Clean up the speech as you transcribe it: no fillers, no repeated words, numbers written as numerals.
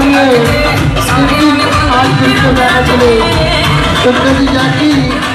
Scooby, I'll take the